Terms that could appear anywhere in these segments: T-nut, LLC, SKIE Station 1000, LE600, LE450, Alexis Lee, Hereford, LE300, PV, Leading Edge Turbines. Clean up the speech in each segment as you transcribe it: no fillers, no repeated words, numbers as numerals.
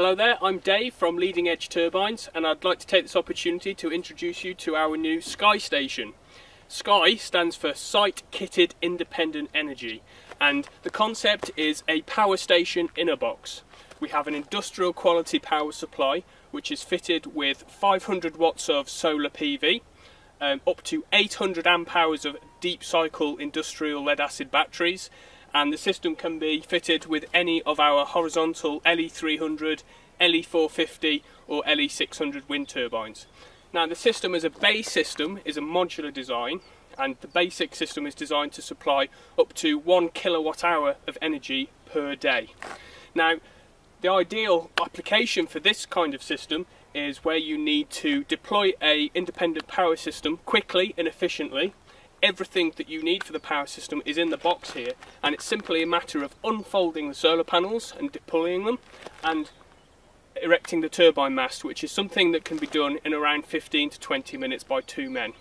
Hello there, I'm Dave from Leading Edge Turbines, and I'd like to take this opportunity to introduce you to our new Sky station. Sky stands for Site Kitted Independent Energy, and the concept is a power station in a box. We have an industrial quality power supply which is fitted with 500 watts of solar PV, up to 800 amp hours of deep cycle industrial lead acid batteries, and the system can be fitted with any of our horizontal LE300, LE450 or LE600 wind turbines. Now the system as a base system is a modular design, and the basic system is designed to supply up to 1 kilowatt hour of energy per day. Now the ideal application for this kind of system is where you need to deploy an independent power system quickly and efficiently. Everything that you need for the power system is in the box here, and it's simply a matter of unfolding the solar panels and deploying them and erecting the turbine mast, which is something that can be done in around 15 to 20 minutes by two men.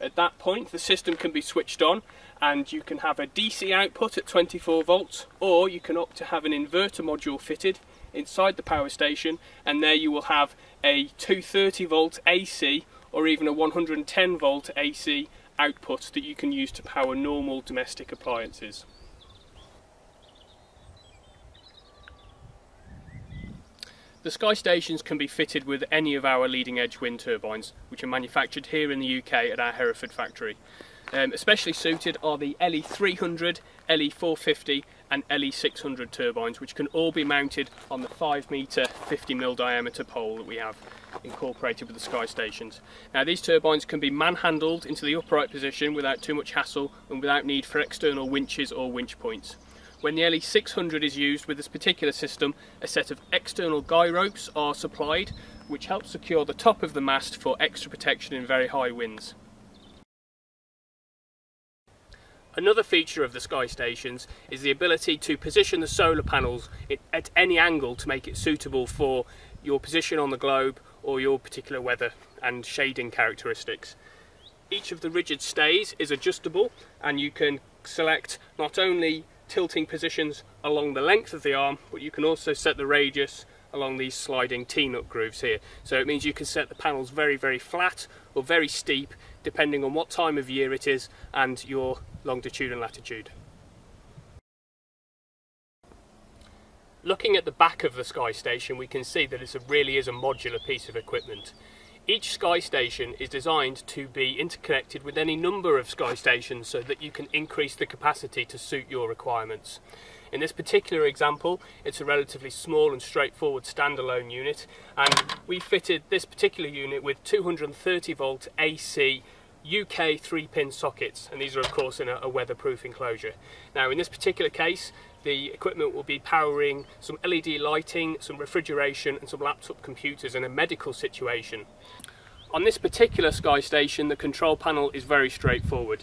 At that point the system can be switched on and you can have a DC output at 24 volts, or you can opt to have an inverter module fitted inside the power station, and there you will have a 230 volt AC or even a 110 volt AC output that you can use to power normal domestic appliances. The Sky stations can be fitted with any of our leading edge wind turbines, which are manufactured here in the UK at our Hereford factory. Especially suited are the LE300, LE450 and LE600 turbines, which can all be mounted on the 5 metre 50mm diameter pole that we have incorporated with the Sky stations. Now these turbines can be manhandled into the upright position without too much hassle and without need for external winches or winch points. When the LE600 is used with this particular system, a set of external guy ropes are supplied, which helps secure the top of the mast for extra protection in very high winds. Another feature of the Sky stations is the ability to position the solar panels at any angle to make it suitable for your position on the globe or your particular weather and shading characteristics. Each of the rigid stays is adjustable, and you can select not only tilting positions along the length of the arm, but you can also set the radius along these sliding T-nut grooves here. So it means you can set the panels very, very flat or very steep, depending on what time of year it is and your longitude and latitude. Looking at the back of the Sky station, we can see that it really is a modular piece of equipment. Each Sky station is designed to be interconnected with any number of Sky stations so that you can increase the capacity to suit your requirements. In this particular example, it's a relatively small and straightforward standalone unit, and we fitted this particular unit with 230 volt AC UK 3-pin sockets, and these are of course in a weatherproof enclosure. Now in this particular case, the equipment will be powering some LED lighting, some refrigeration and some laptop computers in a medical situation. On this particular Sky station, the control panel is very straightforward.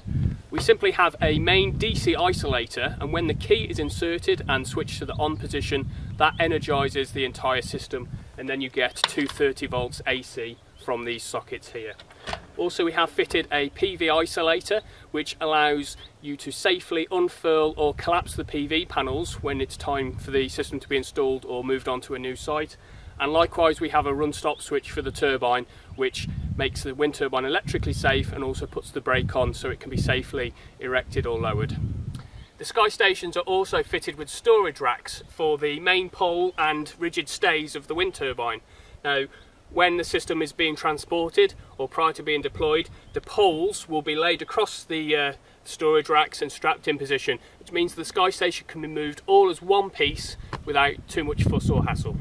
We simply have a main DC isolator, and when the key is inserted and switched to the on position, that energizes the entire system, and then you get 230 volts AC from these sockets here. Also, we have fitted a PV isolator which allows you to safely unfurl or collapse the PV panels when it's time for the system to be installed or moved on to a new site. And likewise, we have a run stop switch for the turbine, which makes the wind turbine electrically safe and also puts the brake on so it can be safely erected or lowered. The Sky stations are also fitted with storage racks for the main pole and rigid stays of the wind turbine. Now, when the system is being transported or prior to being deployed, the poles will be laid across the storage racks and strapped in position, which means the Sky station can be moved all as one piece without too much fuss or hassle.